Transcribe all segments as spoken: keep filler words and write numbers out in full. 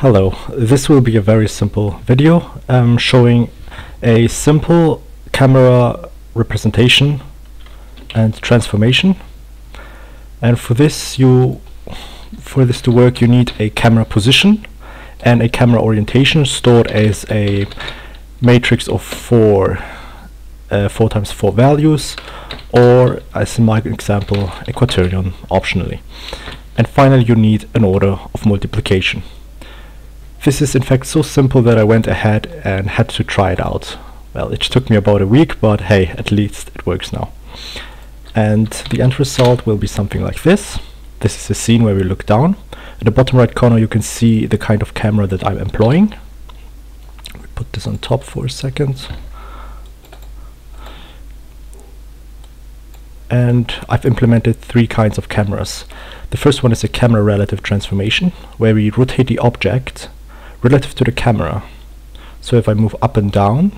Hello, this will be a very simple video um, showing a simple camera representation and transformation. And for this you for this to work you need a camera position and a camera orientation stored as a matrix of four uh, four times four values, or as in my example a quaternion optionally. And finally you need an order of multiplication. This is in fact so simple that I went ahead and had to try it out. Well, it took me about a week, but hey, at least it works now. And the end result will be something like this. This is a scene where we look down. In the bottom right corner you can see the kind of camera that I'm employing. We put this on top for a second. And I've implemented three kinds of cameras. The first one is a camera relative transformation, where we rotate the object relative to the camera. So if I move up and down,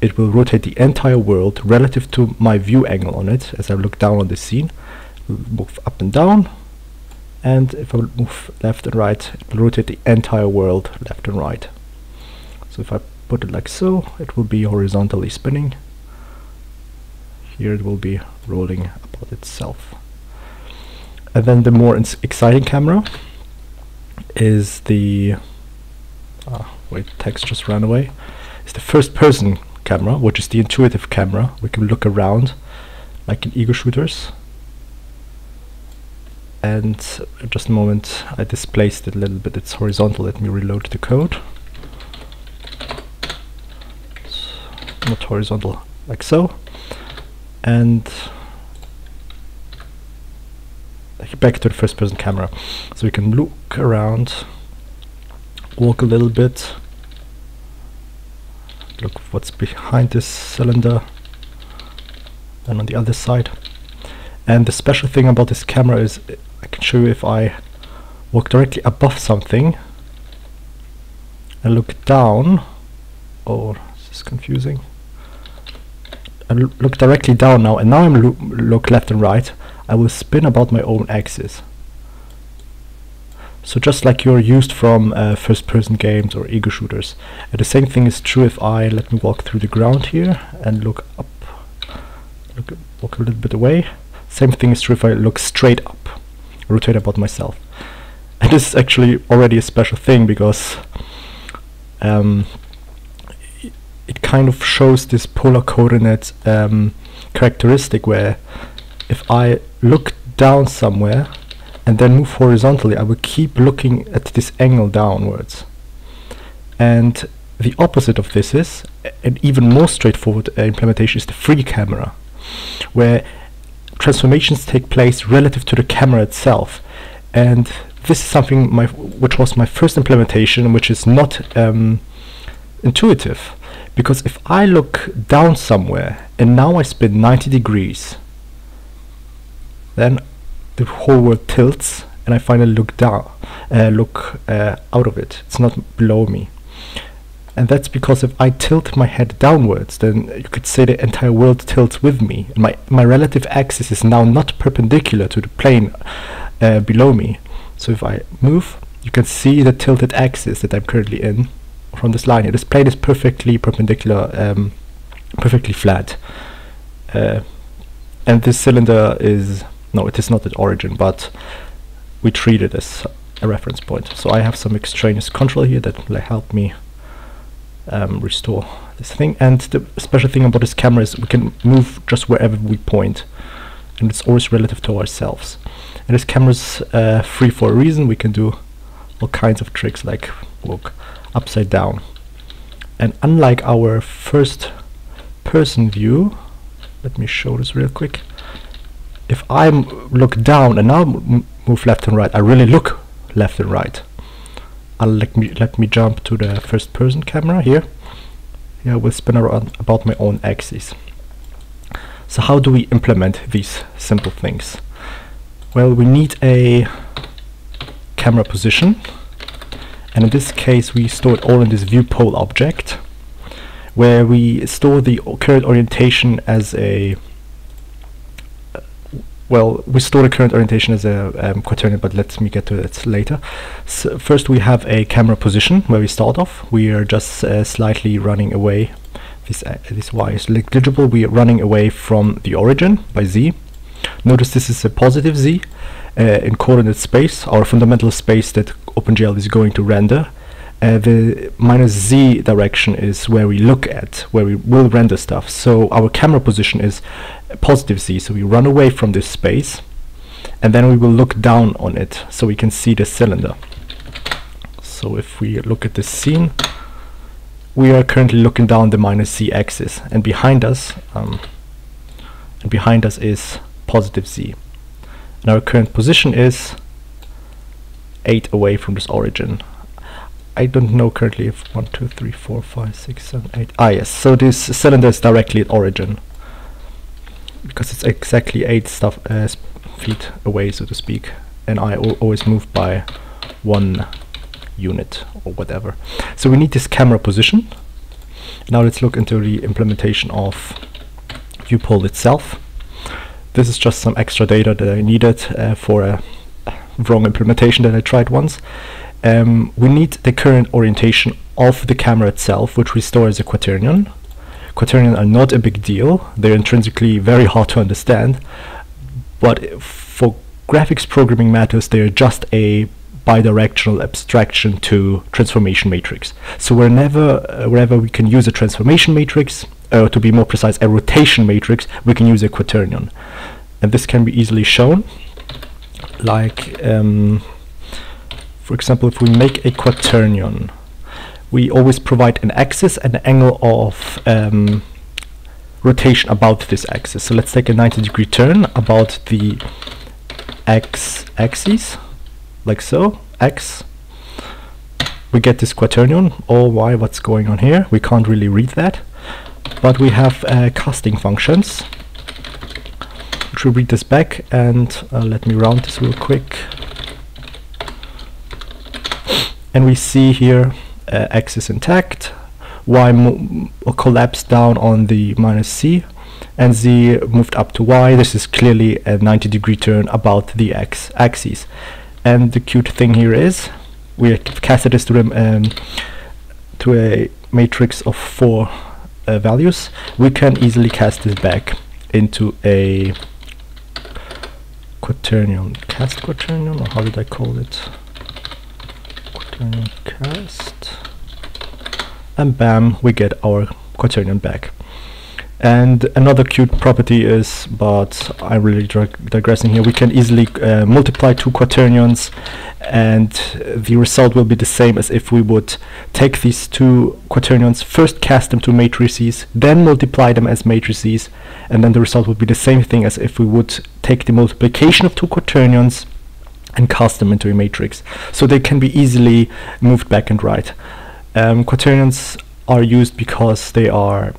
it will rotate the entire world relative to my view angle on it as I look down on the scene. Move up and down, and if I move left and right, it will rotate the entire world left and right. So if I put it like so, it will be horizontally spinning. Here it will be rolling about itself. And then the more exciting camera is the Ah, wait, text just ran away. It's the first person camera, which is the intuitive camera. We can look around like in ego shooters. And just a moment, I displaced it a little bit. It's horizontal. Let me reload the code. It's not horizontal, like so. And back to the first person camera. So we can look around, walk a little bit, look what's behind this cylinder and on the other side. And the special thing about this camera is I can show you if I walk directly above something and look down. Oh, this is confusing. I look directly down now, and now I'm lo look left and right. I will spin about my own axis. So just like you're used from uh, first-person games or ego shooters. And the same thing is true if I let me walk through the ground here and look up, look, walk a little bit away. Same thing is true if I look straight up, rotate about myself. And this is actually already a special thing because um, it kind of shows this polar coordinate um, characteristic where if I look down somewhere and then move horizontally, I will keep looking at this angle downwards. And the opposite of this is an even more straightforward uh, implementation is the free camera, where transformations take place relative to the camera itself. And this is something my which was my first implementation, which is not um, intuitive, because if I look down somewhere and now I spin ninety degrees, then the whole world tilts and I finally look down, uh, look uh, out of it. It's not below me. And that's because if I tilt my head downwards, then you could say the entire world tilts with me. And my, my relative axis is now not perpendicular to the plane uh, below me. So if I move, you can see the tilted axis that I'm currently in from this line here. This plane is perfectly perpendicular, um, perfectly flat. Uh, and this cylinder is no, it is not at origin, but we treat it as a reference point. So I have some extraneous control here that will help me um, restore this thing. And the special thing about this camera is we can move just wherever we point, and it's always relative to ourselves. And this camera's uh, free for a reason. We can do all kinds of tricks like walk upside down. And unlike our first person view, let me show this real quick. If I look down and now m move left and right, I really look left and right. I'll let me let me jump to the first person camera here. Here I will spin around about my own axis. So how do we implement these simple things? Well, we need a camera position, and in this case we store it all in this ViewPole object, where we store the current orientation as a well, we store the current orientation as a um, quaternion, but let me get to that later. So first we have a camera position where we start off. We are just uh, slightly running away. This, uh, this y is negligible. We are running away from the origin by z. Notice this is a positive z uh, in coordinate space, our fundamental space that OpenGL is going to render. Uh, the minus z direction is where we look at, where we will render stuff. So our camera position is positive z, so we run away from this space and then we will look down on it so we can see the cylinder. So if we look at this scene, we are currently looking down the minus z axis, and behind us um, and behind us is positive z, and our current position is eight away from this origin. I don't know currently if one, two, three, four, five, six, seven, eight. Ah yes, so this cylinder is directly at origin because it's exactly eight stuff uh, feet away, so to speak, and I al always move by one unit or whatever. So we need this camera position. Now let's look into the implementation of ViewPole itself. This is just some extra data that I needed uh, for a wrong implementation that I tried once. Um, we need the current orientation of the camera itself, which we store as a quaternion. Quaternions are not a big deal. They're intrinsically very hard to understand, but for graphics programming matters, they're just a bidirectional abstraction to transformation matrix. So whenever, uh, wherever we can use a transformation matrix, or uh, to be more precise, a rotation matrix, we can use a quaternion. And this can be easily shown. Like, um, for example, if we make a quaternion, we always provide an axis and an angle of um, rotation about this axis. So let's take a ninety degree turn about the x axis, like so, x. We get this quaternion. Oh, why, what's going on here? We can't really read that. But we have uh, casting functions, which will read this back, and uh, let me round this real quick. And we see here uh, x is intact, y mo collapsed down on the minus c, and z moved up to y. This is clearly a ninety degree turn about the x axis. And the cute thing here is we casted this to, um, to a matrix of four uh, values. We can easily cast this back into a quaternion. Cast quaternion, or how did I call it? Quaternion cast. And bam, we get our quaternion back. And another cute property is, but I'm really digressing here, we can easily uh, multiply two quaternions and the result will be the same as if we would take these two quaternions, first cast them to matrices, then multiply them as matrices, and then the result would be the same thing as if we would take the multiplication of two quaternions and cast them into a matrix. So they can be easily moved back and right. Um, quaternions are used because they are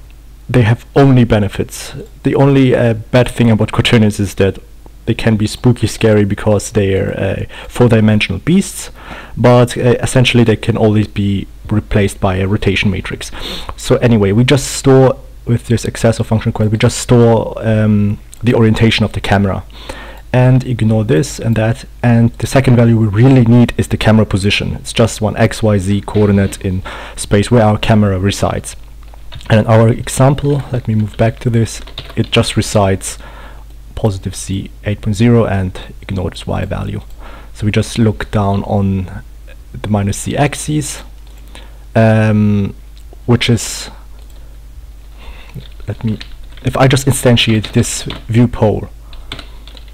they have only benefits. The only uh, bad thing about quaternions is that they can be spooky scary because they are uh, four-dimensional beasts, but uh, essentially they can always be replaced by a rotation matrix. So anyway, we just store, with this accessor function call, we just store um, the orientation of the camera and ignore this and that, and the second value we really need is the camera position. It's just one x, y, z coordinate in space where our camera resides. And in our example, let me move back to this, it just resides positive z eight point zero and ignore this y value. So we just look down on the minus z axis, um, which is, let me, if I just instantiate this view pole,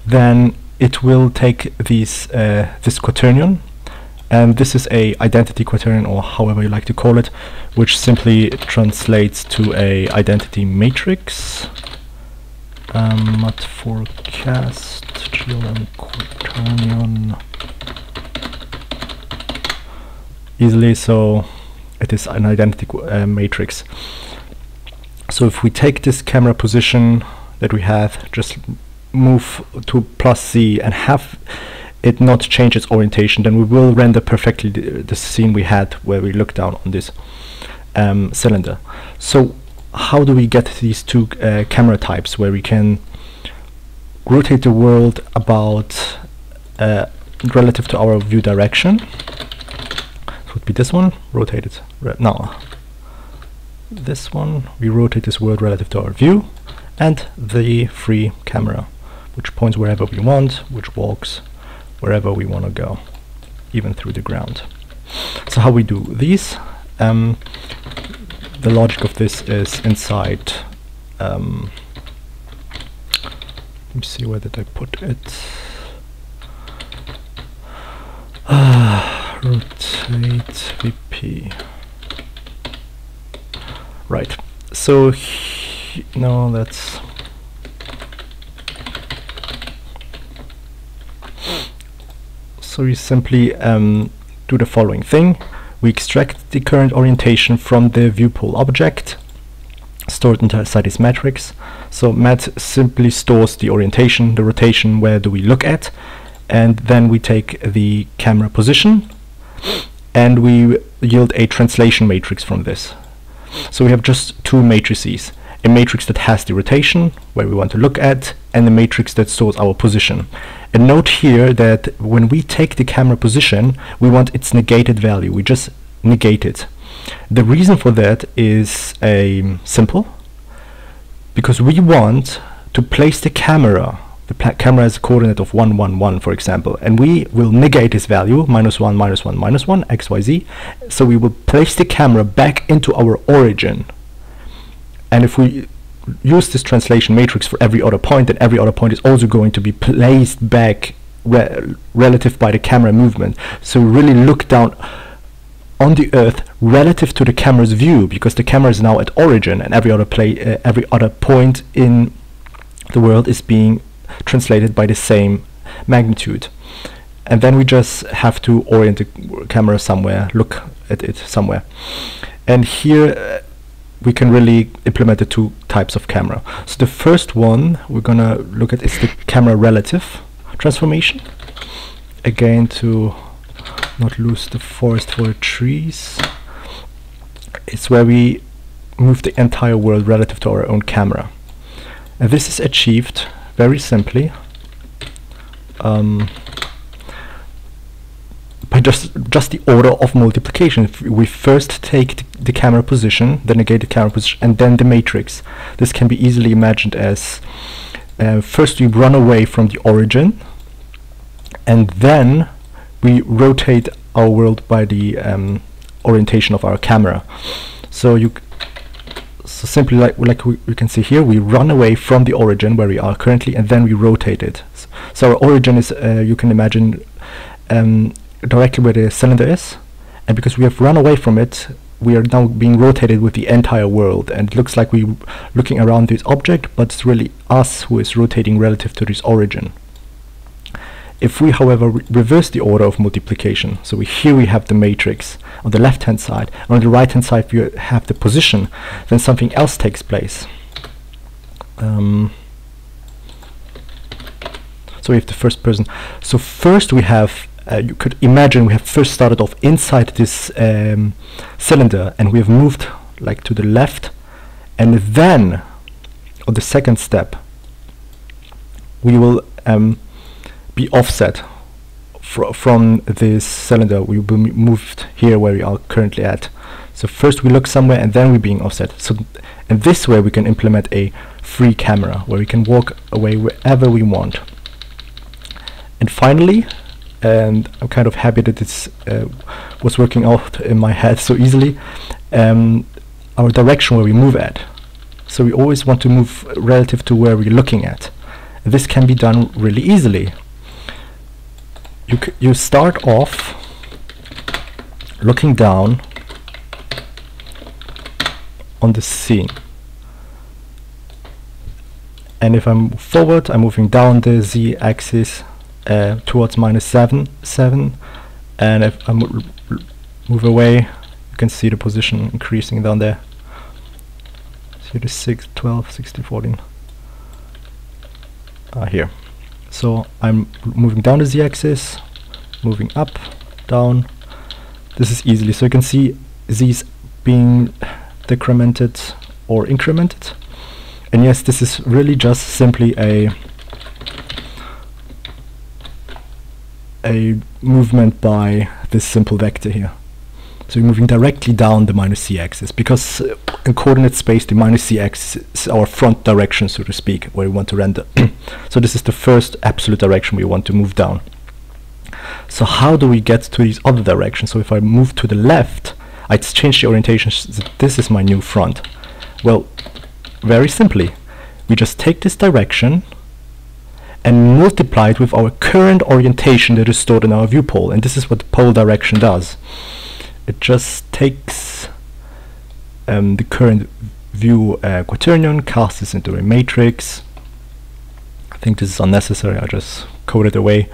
then it will take these, uh, this quaternion. And this is a identity quaternion, or however you like to call it, which simply translates to a identity matrix. Um, mat forecast glm quaternion easily. So it is an identity uh, matrix. So if we take this camera position that we have, just move to plus z and have it not change its orientation, then we will render perfectly the, the scene we had where we look down on this um, cylinder. So how do we get these two uh, camera types where we can rotate the world about uh, relative to our view direction. This would be this one, rotate it re now. This one, we rotate this world relative to our view, and the free camera, which points wherever we want, which walks wherever we want to go, even through the ground. So how we do these, um, the logic of this is inside, um, let me see, where did I put it? Ah, rotate V P. Right, so he, no, that's so we simply um, do the following thing. We extract the current orientation from the viewPole object stored inside this matrix. So mat simply stores the orientation, the rotation, where do we look at, and then we take the camera position and we yield a translation matrix from this. So we have just two matrices, a matrix that has the rotation, where we want to look at, and a matrix that stores our position. And note here that when we take the camera position, we want its negated value, we just negate it. The reason for that is um, simple, because we want to place the camera, the camera has a coordinate of one, one, one, for example, and we will negate this value, minus one, minus one, minus one, x, y, z, so we will place the camera back into our origin. And if we use this translation matrix for every other point, then every other point is also going to be placed back re relative by the camera movement. So we really look down on the earth relative to the camera's view, because the camera is now at origin, and every other play, uh, every other point in the world is being translated by the same magnitude. And then we just have to orient the camera somewhere, look at it somewhere. And here uh, we can really implement the two types of camera. So the first one we're gonna look at is the camera relative transformation. Again, to not lose the forest for the trees, it's where we move the entire world relative to our own camera. And this is achieved very simply um, by just just the order of multiplication. If we first take the, the camera position, the negated camera position, and then the matrix. This can be easily imagined as uh, first we run away from the origin, and then we rotate our world by the um, orientation of our camera. So you, so simply like like we, we can see here, we run away from the origin where we are currently, and then we rotate it. So our origin is uh, you can imagine. Um, directly where the cylinder is, and because we have run away from it, we are now being rotated with the entire world, and it looks like we're looking around this object, but it's really us who is rotating relative to this origin. If we, however, re reverse the order of multiplication, so we, here we have the matrix on the left hand side, and on the right hand side we have the position, then something else takes place. Um, so we have the first person. So first we have Uh, you could imagine we have first started off inside this um, cylinder, and we have moved like to the left, and then on the second step we will um, be offset fr from this cylinder. We will be moved here where we are currently at. So first we look somewhere, and then we're being offset. So and this way we can implement a free camera where we can walk away wherever we want. And finally, and I'm kind of happy that it's uh, was working out in my head so easily, um, our direction where we move at. So we always want to move relative to where we're looking at. This can be done really easily. You, c you start off looking down on the scene. And if I move forward, I'm moving down the Z axis Uh, towards minus seven, seven, and if I mo move away, you can see the position increasing down there. See the six, twelve, sixteen, fourteen. Ah, here. So I'm moving down the z-axis, moving up, down. This is easily, so you can see these being decremented or incremented. And yes, this is really just simply a a movement by this simple vector here. So we're moving directly down the minus c axis, because uh, in coordinate space the minus c axis is our front direction, so to speak, where we want to render. So this is the first absolute direction we want to move down. So how do we get to these other directions? So if I move to the left, I'd change the orientation so this is my new front. Well, very simply, we just take this direction and multiply it with our current orientation that is stored in our viewpole, and this is what the pole direction does. It just takes um, the current view uh, quaternion, casts this into a matrix. I think this is unnecessary, I'll just code it away.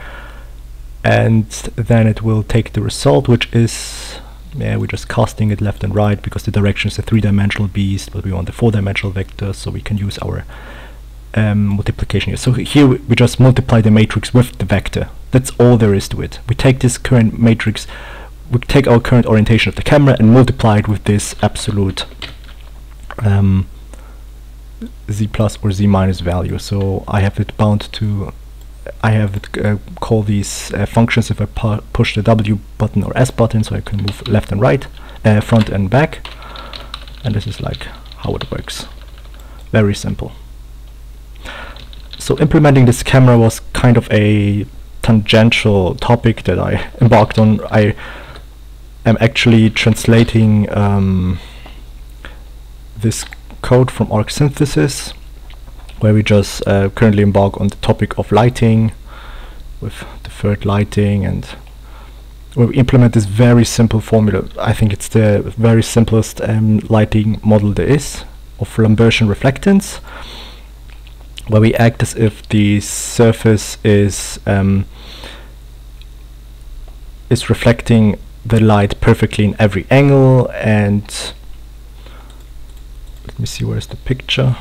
And then it will take the result, which is, yeah, we're just casting it left and right because the direction is a three-dimensional beast, but we want the four-dimensional vector, so we can use our um, multiplication here. So here we, we just multiply the matrix with the vector. That's all there is to it. We take this current matrix, we take our current orientation of the camera and multiply it with this absolute um, z plus or z minus value. So I have it bound to, I have it uh, call these uh, functions if I pu push the W button or S button, so I can move left and right, uh, front and back. And this is like how it works. Very simple. So implementing this camera was kind of a tangential topic that I embarked on. I am actually translating um, this code from ArcSynthesis, where we just uh, currently embark on the topic of lighting with deferred lighting, and where we implement this very simple formula. I think it's the very simplest um, lighting model there is, of Lambertian reflectance, where we act as if the surface is um, is reflecting the light perfectly in every angle. And let me see, where's the picture?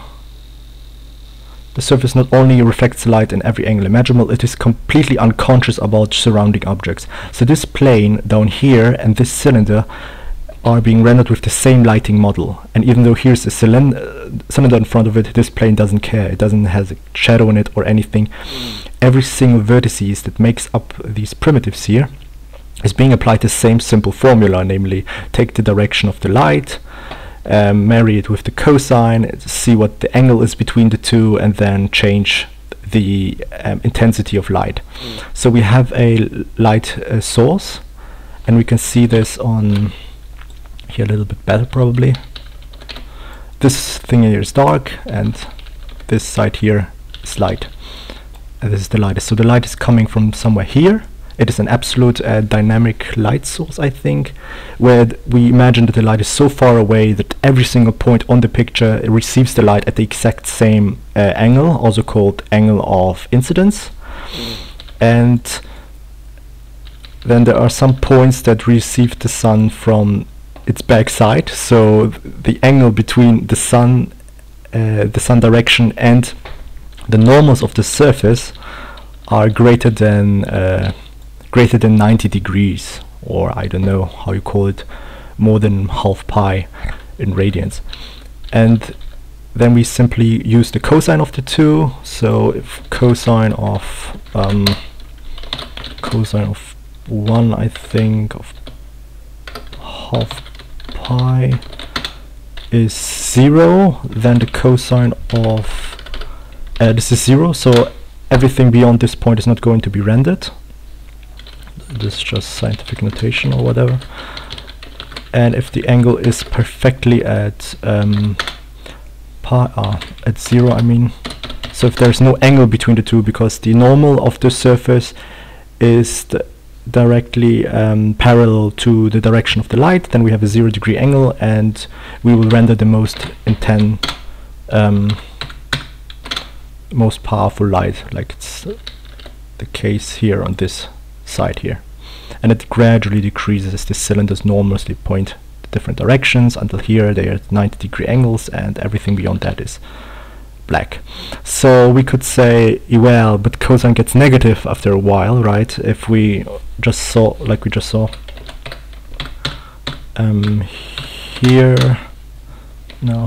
The surface not only reflects light in every angle imaginable, it is completely unconscious about surrounding objects. So this plane down here and this cylinder are being rendered with the same lighting model. And even though here's a cylinder, cylinder in front of it, this plane doesn't care. It doesn't have a shadow in it or anything. Every single vertices that makes up these primitives here is being applied the same simple formula, namely take the direction of the light, Um, marry it with the cosine, see what the angle is between the two, and then change the um, intensity of light. Mm. So we have a light uh, source, and we can see this on here a little bit better probably. This thing here is dark, and this side here is light. And this is the light. So the light is coming from somewhere here. It is an absolute uh, dynamic light source, I think, where th we imagine that the light is so far away that every single point on the picture receives the light at the exact same uh, angle, also called angle of incidence. Mm. And then there are some points that receive the sun from its backside, so th the angle between the sun, uh, the sun direction and the normals of the surface are greater than uh, greater than ninety degrees, or I don't know how you call it, more than half pi in radians. And then we simply use the cosine of the two, so if cosine of um, cosine of one, I think, of half pi is zero, then the cosine of uh, this is zero, so everything beyond this point is not going to be rendered. This is just scientific notation or whatever. And if the angle is perfectly at um, pi, ah, at zero, I mean, so if there's no angle between the two, because the normal of the surface is th directly um, parallel to the direction of the light, then we have a zero degree angle, and we will render the most intense, um, most powerful light, like it's the case here on this side here. And it gradually decreases as the cylinders normally point different directions until here they are at ninety degree angles, and everything beyond that is black. So we could say, well, but cosine gets negative after a while, right? If we just saw, like we just saw um, here, no,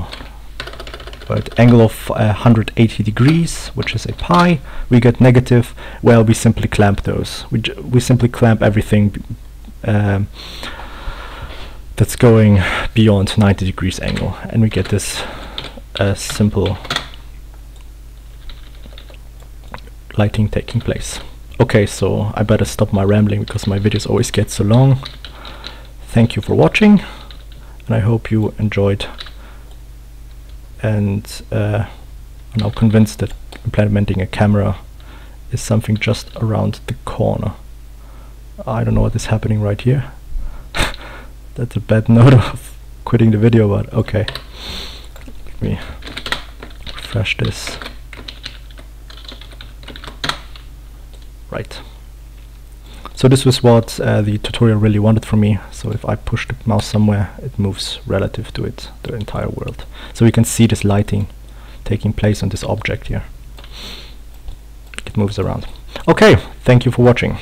right, angle of uh, one hundred eighty degrees, which is a pi, we get negative. Well, we simply clamp those. We, j we simply clamp everything um, that's going beyond ninety degrees angle, and we get this uh, simple lighting taking place. Okay, so I better stop my rambling because my videos always get so long. Thank you for watching, and I hope you enjoyed, and uh, I'm now convinced that implementing a camera is something just around the corner. I don't know what is happening right here. That's a bad note of quitting the video, but okay. Let me refresh this. Right. So this was what uh, the tutorial really wanted from me. So if I push the mouse somewhere, it moves relative to it, the entire world. So we can see this lighting taking place on this object here. It moves around. Okay, thank you for watching.